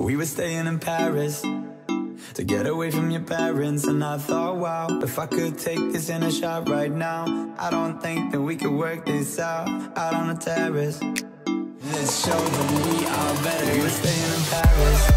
We were staying in Paris to get away from your parents, and I thought, wow, if I could take this in a shot right now, I don't think that we could work this out on the terrace. Let's show them we are better. We were staying in Paris.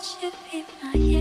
Should be my